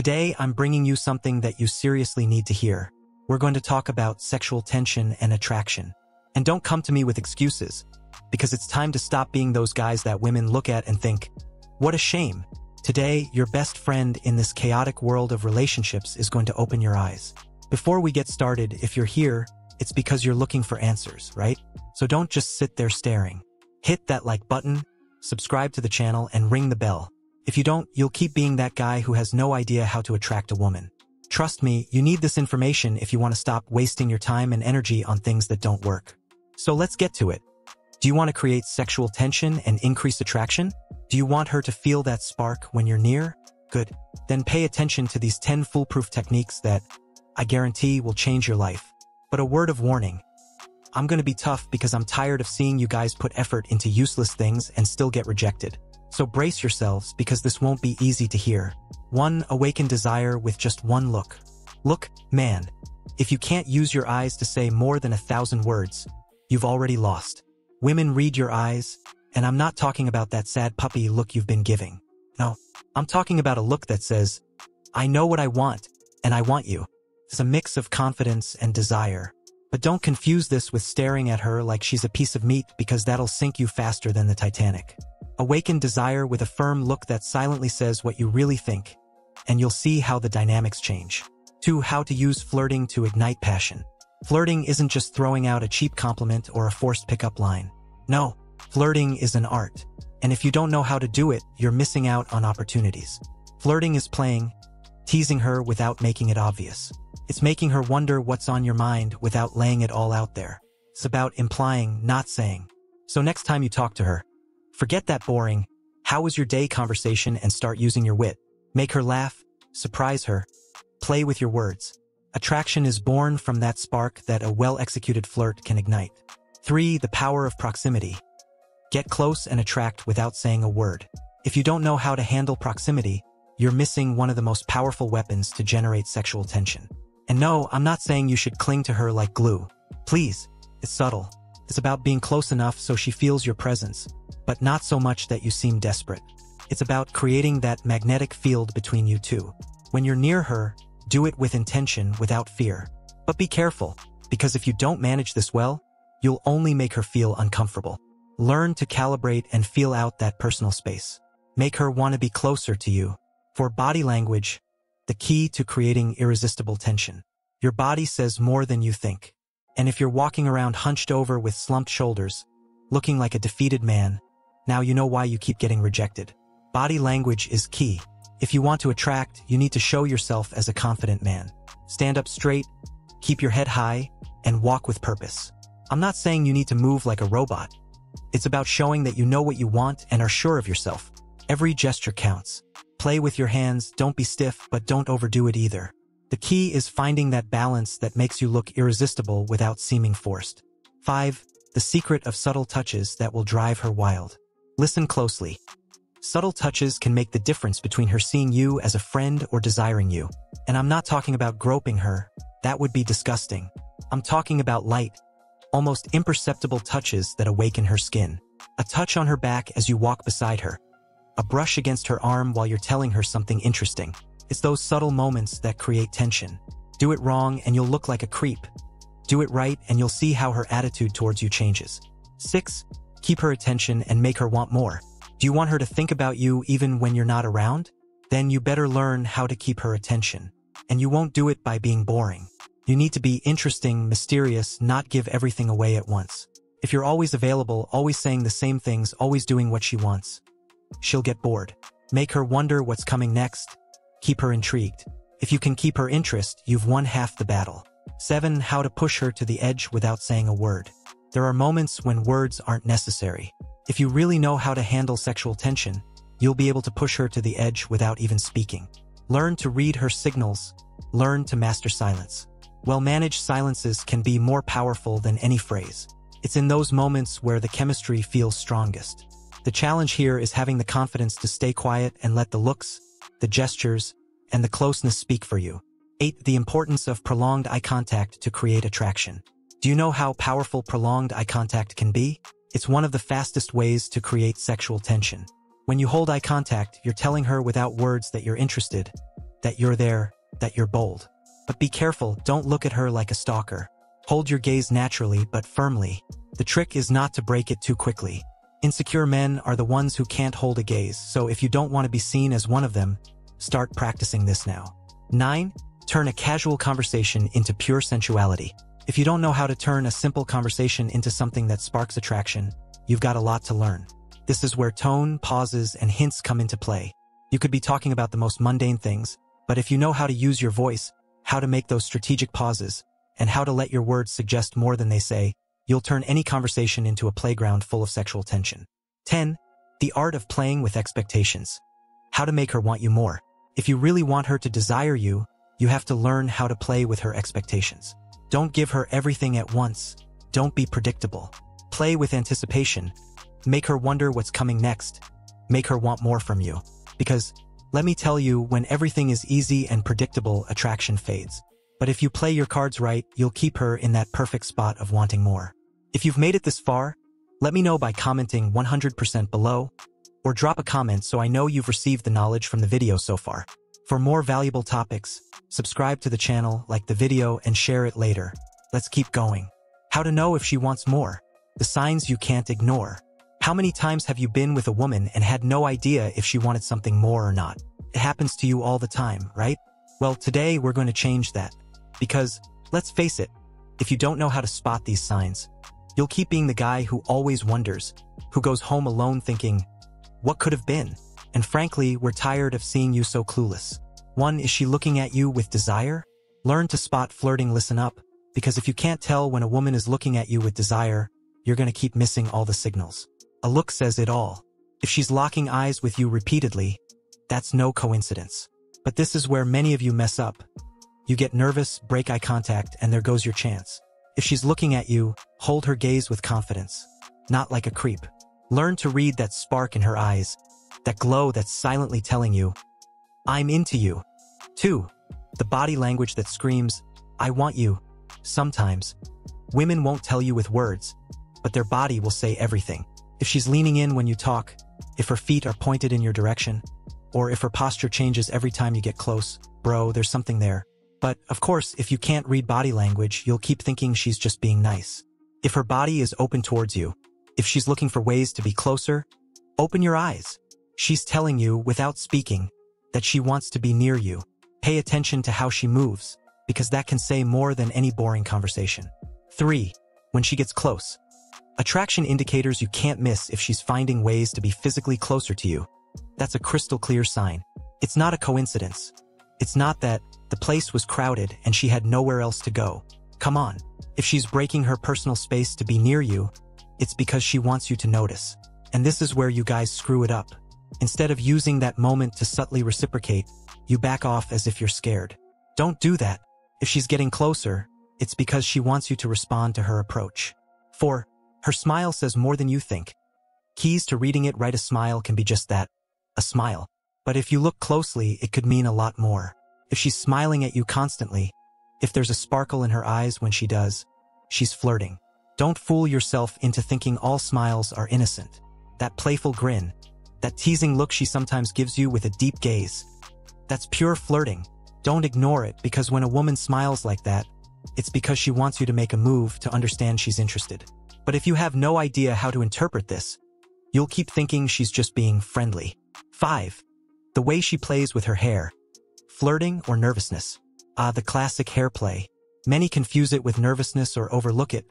Today, I'm bringing you something that you seriously need to hear. We're going to talk about sexual tension and attraction. And don't come to me with excuses, because it's time to stop being those guys that women look at and think, what a shame. Today, your best friend in this chaotic world of relationships is going to open your eyes. Before we get started, if you're here, it's because you're looking for answers, right? So don't just sit there staring. Hit that like button, subscribe to the channel, and ring the bell. If you don't, you'll keep being that guy who has no idea how to attract a woman. Trust me, you need this information if you want to stop wasting your time and energy on things that don't work. So let's get to it. Do you want to create sexual tension and increase attraction? Do you want her to feel that spark when you're near? Good. Then pay attention to these 10 foolproof techniques that, I guarantee, will change your life. But a word of warning. I'm going to be tough because I'm tired of seeing you guys put effort into useless things and still get rejected. So brace yourselves because this won't be easy to hear. 1. Awaken desire with just one look. Look, man, if you can't use your eyes to say more than 1,000 words, you've already lost. Women read your eyes, and I'm not talking about that sad puppy look you've been giving. No, I'm talking about a look that says, I know what I want, and I want you. It's a mix of confidence and desire. But don't confuse this with staring at her like she's a piece of meat, because that'll sink you faster than the Titanic. Awaken desire with a firm look that silently says what you really think, and you'll see how the dynamics change. 2. How to use flirting to ignite passion. Flirting isn't just throwing out a cheap compliment or a forced pickup line. No, flirting is an art. And if you don't know how to do it, you're missing out on opportunities. Flirting is playing, teasing her without making it obvious. It's making her wonder what's on your mind without laying it all out there. It's about implying, not saying. So next time you talk to her, forget that boring, how was your day conversation and start using your wit. Make her laugh, surprise her, play with your words. Attraction is born from that spark that a well-executed flirt can ignite. 3. The power of proximity. Get close and attract without saying a word. If you don't know how to handle proximity, you're missing one of the most powerful weapons to generate sexual tension. And no, I'm not saying you should cling to her like glue. Please, it's subtle. It's about being close enough so she feels your presence, but not so much that you seem desperate. It's about creating that magnetic field between you two. When you're near her, do it with intention without fear. But be careful, because if you don't manage this well, you'll only make her feel uncomfortable. Learn to calibrate and feel out that personal space. Make her want to be closer to you. For body language, the key to creating irresistible tension. Your body says more than you think. And if you're walking around hunched over with slumped shoulders, looking like a defeated man, now you know why you keep getting rejected. Body language is key. If you want to attract, you need to show yourself as a confident man. Stand up straight, keep your head high, and walk with purpose. I'm not saying you need to move like a robot. It's about showing that you know what you want and are sure of yourself. Every gesture counts. Play with your hands, don't be stiff, but don't overdo it either. The key is finding that balance that makes you look irresistible without seeming forced. 5. The secret of subtle touches that will drive her wild. Listen closely. Subtle touches can make the difference between her seeing you as a friend or desiring you. And I'm not talking about groping her. That would be disgusting. I'm talking about light, almost imperceptible touches that awaken her skin. A touch on her back as you walk beside her. A brush against her arm while you're telling her something interesting. It's those subtle moments that create tension. Do it wrong and you'll look like a creep. Do it right and you'll see how her attitude towards you changes. 6. Keep her attention and make her want more. Do you want her to think about you even when you're not around? Then you better learn how to keep her attention. And you won't do it by being boring. You need to be interesting, mysterious, not give everything away at once. If you're always available, always saying the same things, always doing what she wants, she'll get bored. Make her wonder what's coming next. Keep her intrigued. If you can keep her interest, you've won half the battle. 7. How to push her to the edge without saying a word. There are moments when words aren't necessary. If you really know how to handle sexual tension, you'll be able to push her to the edge without even speaking. Learn to read her signals. Learn to master silence. Well-managed silences can be more powerful than any phrase. It's in those moments where the chemistry feels strongest. The challenge here is having the confidence to stay quiet and let the looks, the gestures, and the closeness speak for you. 8. The importance of prolonged eye contact to create attraction. Do you know how powerful prolonged eye contact can be? It's one of the fastest ways to create sexual tension. When you hold eye contact, you're telling her without words that you're interested, that you're there, that you're bold. But be careful, don't look at her like a stalker. Hold your gaze naturally but firmly. The trick is not to break it too quickly. Insecure men are the ones who can't hold a gaze, so if you don't want to be seen as one of them, start practicing this now. 9. Turn a casual conversation into pure sensuality. If you don't know how to turn a simple conversation into something that sparks attraction, you've got a lot to learn. This is where tone, pauses, and hints come into play. You could be talking about the most mundane things, but if you know how to use your voice, how to make those strategic pauses, and how to let your words suggest more than they say, you'll turn any conversation into a playground full of sexual tension. 10. The art of playing with expectations. How to make her want you more. If you really want her to desire you, you have to learn how to play with her expectations. Don't give her everything at once. Don't be predictable. Play with anticipation. Make her wonder what's coming next. Make her want more from you. Because, let me tell you, when everything is easy and predictable, attraction fades. But if you play your cards right, you'll keep her in that perfect spot of wanting more. If you've made it this far, let me know by commenting 100% below, or drop a comment so I know you've received the knowledge from the video so far. For more valuable topics, subscribe to the channel, like the video, and share it later. Let's keep going. How to know if she wants more. The signs you can't ignore. How many times have you been with a woman and had no idea if she wanted something more or not? It happens to you all the time, right? Well, today we're going to change that. Because, let's face it, if you don't know how to spot these signs, you'll keep being the guy who always wonders, who goes home alone thinking, what could have been? And frankly, we're tired of seeing you so clueless. 1. Is she looking at you with desire? Learn to spot flirting, listen up, because if you can't tell when a woman is looking at you with desire, you're going to keep missing all the signals. A look says it all. If she's locking eyes with you repeatedly, that's no coincidence. But this is where many of you mess up. You get nervous, break eye contact, and there goes your chance. If she's looking at you, hold her gaze with confidence, not like a creep. Learn to read that spark in her eyes, that glow that's silently telling you, I'm into you. 2. The body language that screams, I want you. Sometimes, women won't tell you with words, but their body will say everything. If she's leaning in when you talk, if her feet are pointed in your direction, or if her posture changes every time you get close, bro, there's something there. But, of course, if you can't read body language, you'll keep thinking she's just being nice. If her body is open towards you, if she's looking for ways to be closer, open your eyes. She's telling you, without speaking, that she wants to be near you. Pay attention to how she moves, because that can say more than any boring conversation. 3. When she gets close. Attraction indicators you can't miss. If she's finding ways to be physically closer to you, that's a crystal clear sign. It's not a coincidence. It's not that the place was crowded and she had nowhere else to go. Come on. If she's breaking her personal space to be near you, it's because she wants you to notice. And this is where you guys screw it up. Instead of using that moment to subtly reciprocate, you back off as if you're scared. Don't do that. If she's getting closer, it's because she wants you to respond to her approach. 4. Her smile says more than you think. Keys to reading it, right? A smile can be just that, a smile. But if you look closely, it could mean a lot more. If she's smiling at you constantly, if there's a sparkle in her eyes when she does, she's flirting. Don't fool yourself into thinking all smiles are innocent. That playful grin, that teasing look she sometimes gives you with a deep gaze, that's pure flirting. Don't ignore it, because when a woman smiles like that, it's because she wants you to make a move to understand she's interested. But if you have no idea how to interpret this, you'll keep thinking she's just being friendly. 5. The way she plays with her hair. Flirting or nervousness? The classic hair play. Many confuse it with nervousness or overlook it,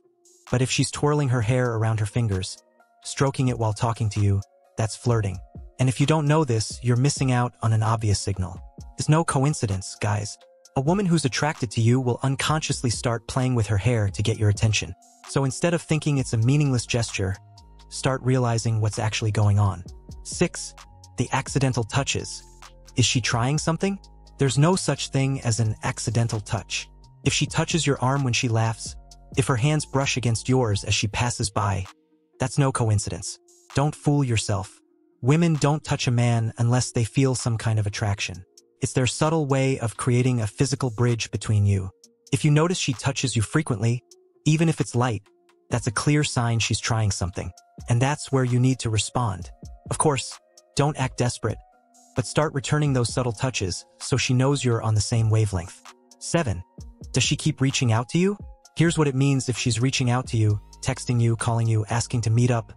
but if she's twirling her hair around her fingers, stroking it while talking to you, that's flirting. And if you don't know this, you're missing out on an obvious signal. It's no coincidence, guys. A woman who's attracted to you will unconsciously start playing with her hair to get your attention. So instead of thinking it's a meaningless gesture, start realizing what's actually going on. 6. The accidental touches. Is she trying something? There's no such thing as an accidental touch. If she touches your arm when she laughs, if her hands brush against yours as she passes by, that's no coincidence. Don't fool yourself. Women don't touch a man unless they feel some kind of attraction. It's their subtle way of creating a physical bridge between you. If you notice she touches you frequently, even if it's light, that's a clear sign she's trying something. And that's where you need to respond. Of course, don't act desperate. But start returning those subtle touches so she knows you're on the same wavelength. 7. Does she keep reaching out to you? Here's what it means if she's reaching out to you, texting you, calling you, asking to meet up.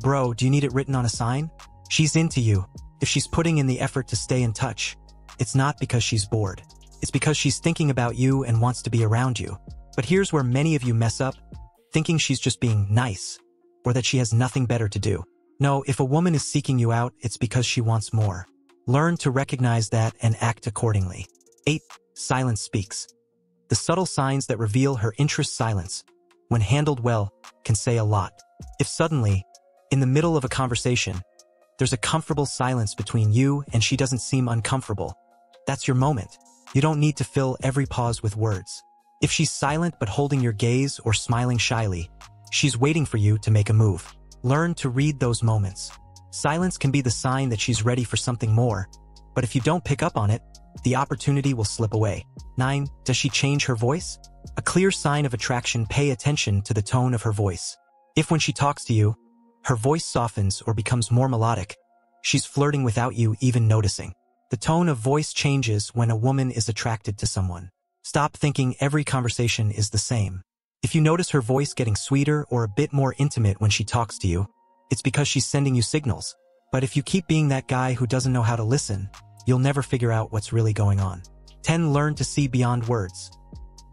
Bro, do you need it written on a sign? She's into you. If she's putting in the effort to stay in touch, it's not because she's bored. It's because she's thinking about you and wants to be around you. But here's where many of you mess up, thinking she's just being nice, or that she has nothing better to do. No, if a woman is seeking you out, it's because she wants more. Learn to recognize that and act accordingly. 8. Silence speaks. The subtle signs that reveal her interest. Silence, when handled well, can say a lot. If suddenly, in the middle of a conversation, there's a comfortable silence between you and she doesn't seem uncomfortable, that's your moment. You don't need to fill every pause with words. If she's silent but holding your gaze or smiling shyly, she's waiting for you to make a move. Learn to read those moments. Silence can be the sign that she's ready for something more, but if you don't pick up on it, the opportunity will slip away. 9. Does she change her voice? A clear sign of attraction. Pay attention to the tone of her voice. If when she talks to you, her voice softens or becomes more melodic, she's flirting without you even noticing. The tone of voice changes when a woman is attracted to someone. Stop thinking every conversation is the same. If you notice her voice getting sweeter or a bit more intimate when she talks to you, it's because she's sending you signals. But if you keep being that guy who doesn't know how to listen, you'll never figure out what's really going on. 10. Learn to see beyond words.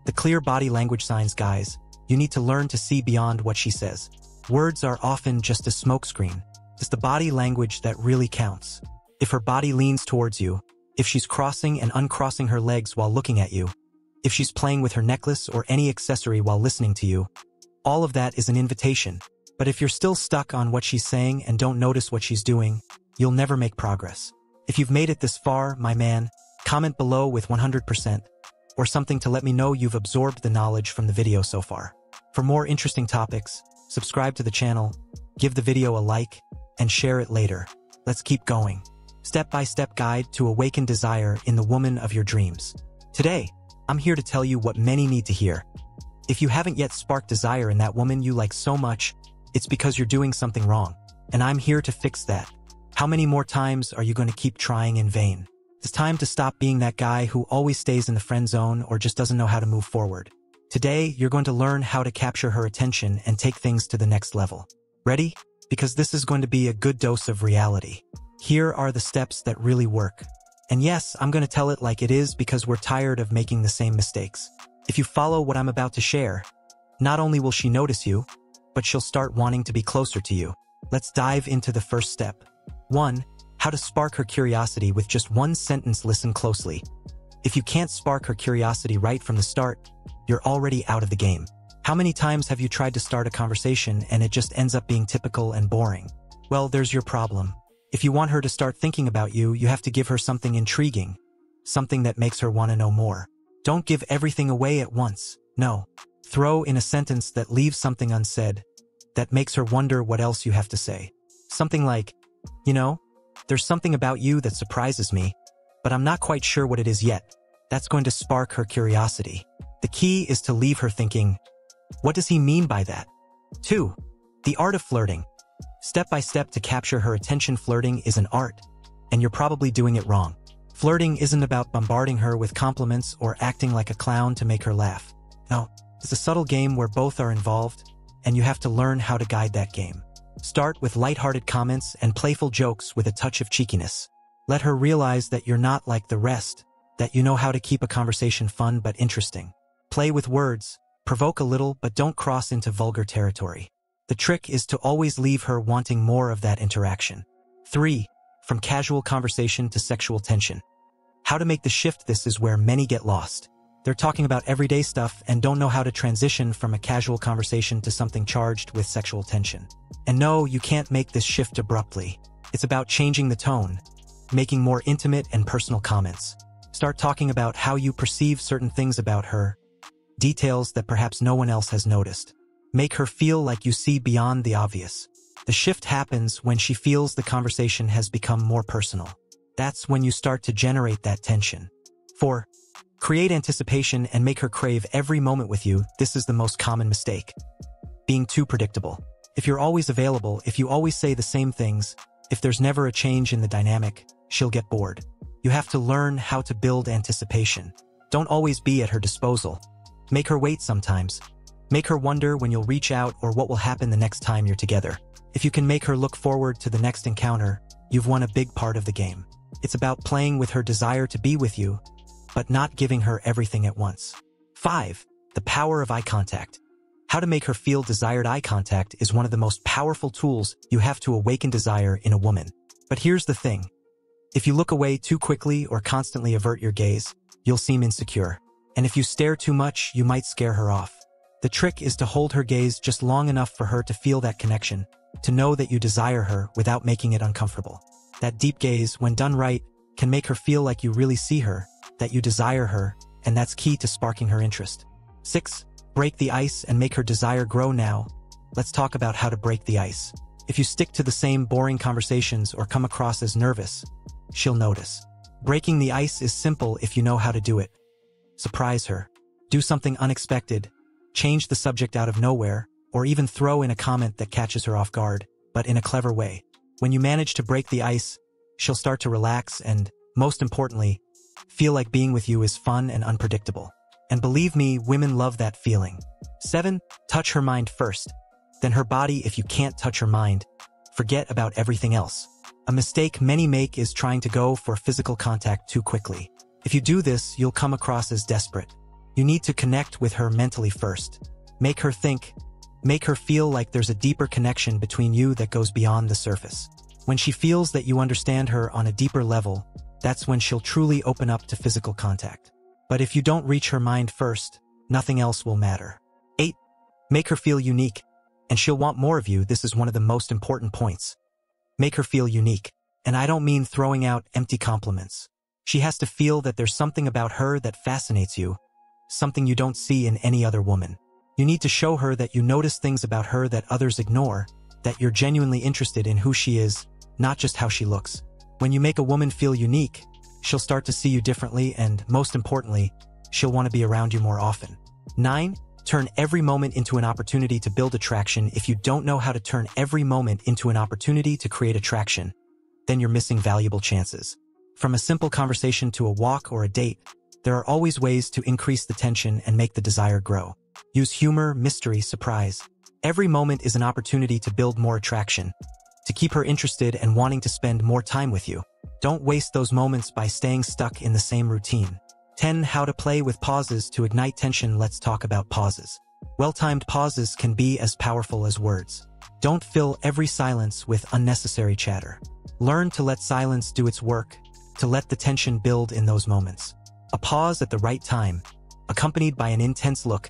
The clear body language signs. Guys, you need to learn to see beyond what she says. Words are often just a smokescreen. It's the body language that really counts. If her body leans towards you, if she's crossing and uncrossing her legs while looking at you, if she's playing with her necklace or any accessory while listening to you, all of that is an invitation. But if you're still stuck on what she's saying and don't notice what she's doing, you'll never make progress. If you've made it this far, my man, comment below with 100% or something to let me know you've absorbed the knowledge from the video so far. For more interesting topics, subscribe to the channel, give the video a like, and share it later. Let's keep going. Step-by-step guide to awaken desire in the woman of your dreams. Today, I'm here to tell you what many need to hear. If you haven't yet sparked desire in that woman you like so much, it's because you're doing something wrong, and I'm here to fix that. How many more times are you going to keep trying in vain? It's time to stop being that guy who always stays in the friend zone or just doesn't know how to move forward. Today, you're going to learn how to capture her attention and take things to the next level. Ready? Because this is going to be a good dose of reality. Here are the steps that really work. And yes, I'm going to tell it like it is because we're tired of making the same mistakes. If you follow what I'm about to share, not only will she notice you, but she'll start wanting to be closer to you. Let's dive into the first step. 1. How to spark her curiosity with just one sentence. Listen closely. If you can't spark her curiosity right from the start, you're already out of the game. How many times have you tried to start a conversation and it just ends up being typical and boring? Well, there's your problem. If you want her to start thinking about you, you have to give her something intriguing, something that makes her want to know more. Don't give everything away at once. No. Throw in a sentence that leaves something unsaid, that makes her wonder what else you have to say. Something like, you know, there's something about you that surprises me, but I'm not quite sure what it is yet. That's going to spark her curiosity. The key is to leave her thinking, what does he mean by that? 2. The art of flirting. Step by step to capture her attention. Flirting is an art, and you're probably doing it wrong. Flirting isn't about bombarding her with compliments or acting like a clown to make her laugh. No, it's a subtle game where both are involved, and you have to learn how to guide that game. Start with lighthearted comments and playful jokes with a touch of cheekiness. Let her realize that you're not like the rest, that you know how to keep a conversation fun but interesting. Play with words, provoke a little, but don't cross into vulgar territory. The trick is to always leave her wanting more of that interaction. 3. From casual conversation to sexual tension. How to make the shift. This is where many get lost. They're talking about everyday stuff and don't know how to transition from a casual conversation to something charged with sexual tension. And no, you can't make this shift abruptly. It's about changing the tone, making more intimate and personal comments. Start talking about how you perceive certain things about her, details that perhaps no one else has noticed. Make her feel like you see beyond the obvious. The shift happens when she feels the conversation has become more personal. That's when you start to generate that tension. 4. Create anticipation and make her crave every moment with you. This is the most common mistake. Being too predictable. If you're always available, if you always say the same things, if there's never a change in the dynamic, she'll get bored. You have to learn how to build anticipation. Don't always be at her disposal. Make her wait sometimes. Make her wonder when you'll reach out or what will happen the next time you're together. If you can make her look forward to the next encounter, you've won a big part of the game. It's about playing with her desire to be with you, but not giving her everything at once. 5. The power of eye contact. How to make her feel desired. Eye contact is one of the most powerful tools you have to awaken desire in a woman. But here's the thing. If you look away too quickly or constantly avert your gaze, you'll seem insecure. And if you stare too much, you might scare her off. The trick is to hold her gaze just long enough for her to feel that connection, to know that you desire her without making it uncomfortable. That deep gaze, when done right, can make her feel like you really see her, that you desire her, and that's key to sparking her interest. 6. Break the ice and make her desire grow. Now, let's talk about how to break the ice. If you stick to the same boring conversations or come across as nervous, she'll notice. Breaking the ice is simple if you know how to do it. Surprise her. Do something unexpected, change the subject out of nowhere, or even throw in a comment that catches her off guard, but in a clever way. When you manage to break the ice, she'll start to relax and, most importantly, feel like being with you is fun and unpredictable. And believe me, women love that feeling. 7. Touch her mind first, then her body. If you can't touch her mind, forget about everything else. A mistake many make is trying to go for physical contact too quickly. If you do this, you'll come across as desperate. You need to connect with her mentally first. Make her think. Make her feel like there's a deeper connection between you that goes beyond the surface. When she feels that you understand her on a deeper level, that's when she'll truly open up to physical contact. But if you don't reach her mind first, nothing else will matter. 8. Make her feel unique, and she'll want more of you. This is one of the most important points. Make her feel unique. And I don't mean throwing out empty compliments. She has to feel that there's something about her that fascinates you, something you don't see in any other woman. You need to show her that you notice things about her that others ignore, that you're genuinely interested in who she is, not just how she looks. When you make a woman feel unique, she'll start to see you differently and, most importantly, she'll want to be around you more often. 9. Turn every moment into an opportunity to build attraction. If you don't know how to turn every moment into an opportunity to create attraction, then you're missing valuable chances. From a simple conversation to a walk or a date, there are always ways to increase the tension and make the desire grow. Use humor, mystery, surprise. Every moment is an opportunity to build more attraction, to keep her interested and wanting to spend more time with you. Don't waste those moments by staying stuck in the same routine. 10. How to play with pauses to ignite tension. Let's talk about pauses. Well-timed pauses can be as powerful as words. Don't fill every silence with unnecessary chatter. Learn to let silence do its work, to let the tension build in those moments. A pause at the right time, accompanied by an intense look,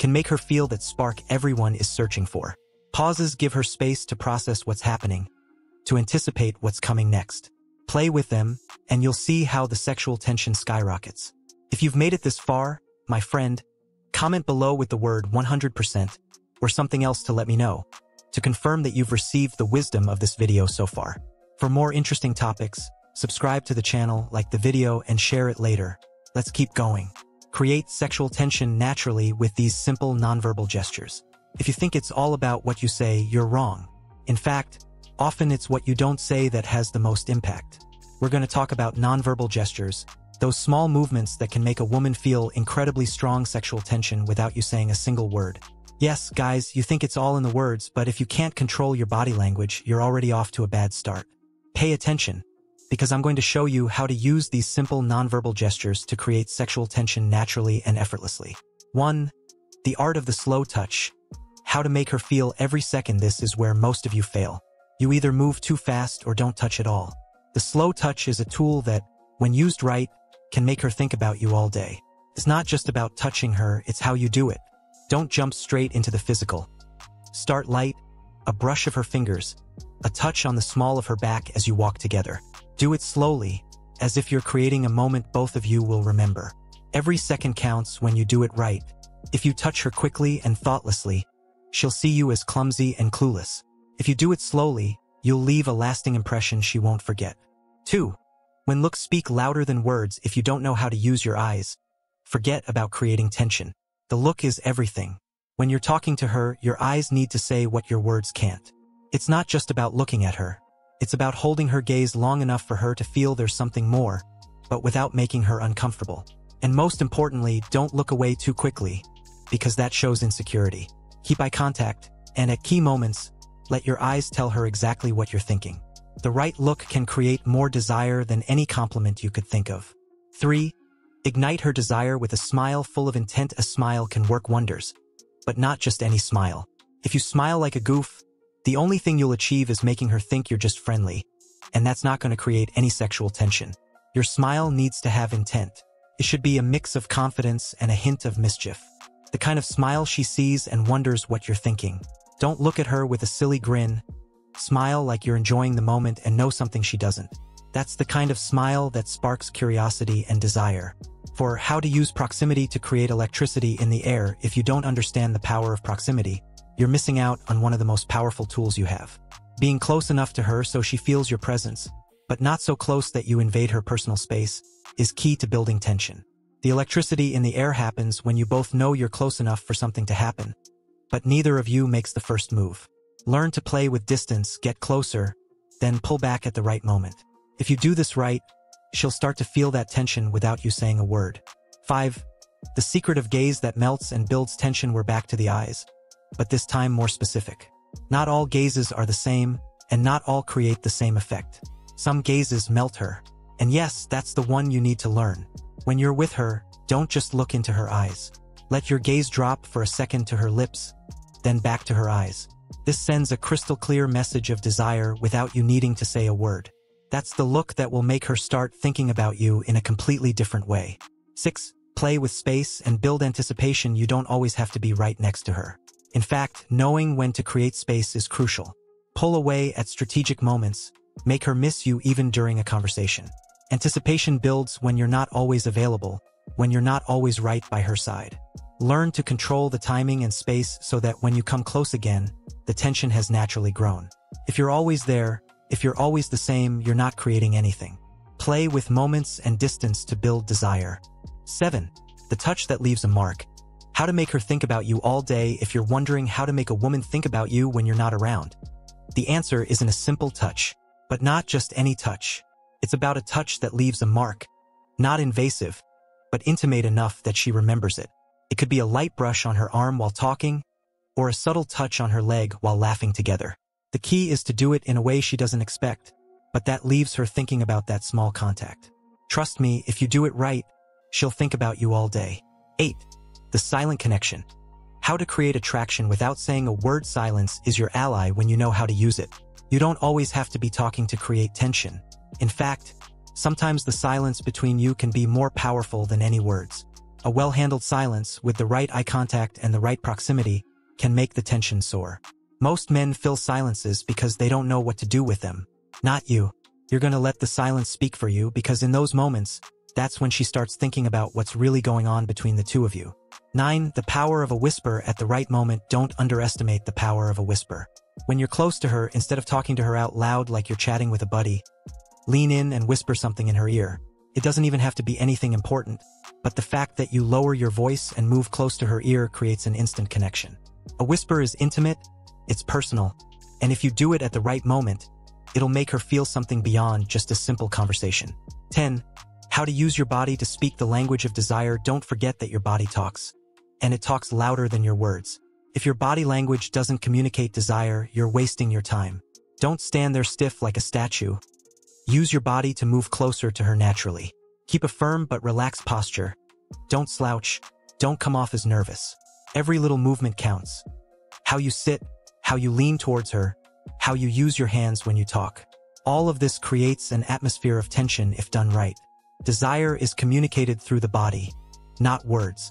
can make her feel that spark everyone is searching for. Pauses give her space to process what's happening, to anticipate what's coming next. Play with them, and you'll see how the sexual tension skyrockets. If you've made it this far, my friend, comment below with the word 100% or something else to let me know, to confirm that you've received the wisdom of this video so far. For more interesting topics, subscribe to the channel, like the video, and share it later. Let's keep going. Create sexual tension naturally with these simple nonverbal gestures. If you think it's all about what you say, you're wrong. In fact, often it's what you don't say that has the most impact. We're going to talk about nonverbal gestures, those small movements that can make a woman feel incredibly strong sexual tension without you saying a single word. Yes, guys, you think it's all in the words, but if you can't control your body language, you're already off to a bad start. Pay attention, because I'm going to show you how to use these simple nonverbal gestures to create sexual tension naturally and effortlessly. 1. The art of the slow touch. How to make her feel every second. This is where most of you fail. You either move too fast or don't touch at all. The slow touch is a tool that, when used right, can make her think about you all day. It's not just about touching her, it's how you do it. Don't jump straight into the physical. Start light, a brush of her fingers, a touch on the small of her back as you walk together. Do it slowly, as if you're creating a moment both of you will remember. Every second counts when you do it right. If you touch her quickly and thoughtlessly, she'll see you as clumsy and clueless. If you do it slowly, you'll leave a lasting impression she won't forget. 2. When looks speak louder than words. If you don't know how to use your eyes, forget about creating tension. The look is everything. When you're talking to her, your eyes need to say what your words can't. It's not just about looking at her. It's about holding her gaze long enough for her to feel there's something more, but without making her uncomfortable. And most importantly, don't look away too quickly, because that shows insecurity. Keep eye contact, and at key moments, let your eyes tell her exactly what you're thinking. The right look can create more desire than any compliment you could think of. 3. Ignite her desire with a smile full of intent. A smile can work wonders, but not just any smile. If you smile like a goof, the only thing you'll achieve is making her think you're just friendly, and that's not going to create any sexual tension. Your smile needs to have intent. It should be a mix of confidence and a hint of mischief. The kind of smile she sees and wonders what you're thinking. Don't look at her with a silly grin. Smile like you're enjoying the moment and know something she doesn't. That's the kind of smile that sparks curiosity and desire. 4. How to use proximity to create electricity in the air. If you don't understand the power of proximity, you're missing out on one of the most powerful tools you have. Being close enough to her so she feels your presence, but not so close that you invade her personal space, is key to building tension. The electricity in the air happens when you both know you're close enough for something to happen, but neither of you makes the first move. Learn to play with distance, get closer, then pull back at the right moment. If you do this right, she'll start to feel that tension without you saying a word. 5. The secret of gaze that melts and builds tension. We're back to the eyes, but this time more specific. Not all gazes are the same, and not all create the same effect. Some gazes melt her. And yes, that's the one you need to learn. When you're with her, don't just look into her eyes. Let your gaze drop for a second to her lips, then back to her eyes. This sends a crystal clear message of desire without you needing to say a word. That's the look that will make her start thinking about you in a completely different way. 6. Play with space and build anticipation. You don't always have to be right next to her. In fact, knowing when to create space is crucial. Pull away at strategic moments, make her miss you even during a conversation. Anticipation builds when you're not always available, when you're not always right by her side. Learn to control the timing and space so that when you come close again, the tension has naturally grown. If you're always there, if you're always the same, you're not creating anything. Play with moments and distance to build desire. 7. The touch that leaves a mark. How to make her think about you all day. If you're wondering how to make a woman think about you when you're not around, the answer isn't a simple touch, but not just any touch. It's about a touch that leaves a mark, not invasive, but intimate enough that she remembers it. It could be a light brush on her arm while talking, or a subtle touch on her leg while laughing together. The key is to do it in a way she doesn't expect, but that leaves her thinking about that small contact. Trust me, if you do it right, she'll think about you all day. 8. The silent connection. How to create attraction without saying a word. Silence is your ally when you know how to use it. You don't always have to be talking to create tension. In fact, sometimes the silence between you can be more powerful than any words. A well-handled silence with the right eye contact and the right proximity can make the tension soar. Most men fill silences because they don't know what to do with them. Not you. You're going to let the silence speak for you, because in those moments, that's when she starts thinking about what's really going on between the two of you. 9. The power of a whisper at the right moment. Don't underestimate the power of a whisper. When you're close to her, instead of talking to her out loud like you're chatting with a buddy, lean in and whisper something in her ear. It doesn't even have to be anything important, but the fact that you lower your voice and move close to her ear creates an instant connection. A whisper is intimate, it's personal, and if you do it at the right moment, it'll make her feel something beyond just a simple conversation. 10. How to use your body to speak the language of desire. Don't forget that your body talks, and it talks louder than your words. If your body language doesn't communicate desire, you're wasting your time. Don't stand there stiff like a statue. Use your body to move closer to her naturally. Keep a firm but relaxed posture. Don't slouch. Don't come off as nervous. Every little movement counts. How you sit, how you lean towards her, how you use your hands when you talk. All of this creates an atmosphere of tension if done right. Desire is communicated through the body, not words.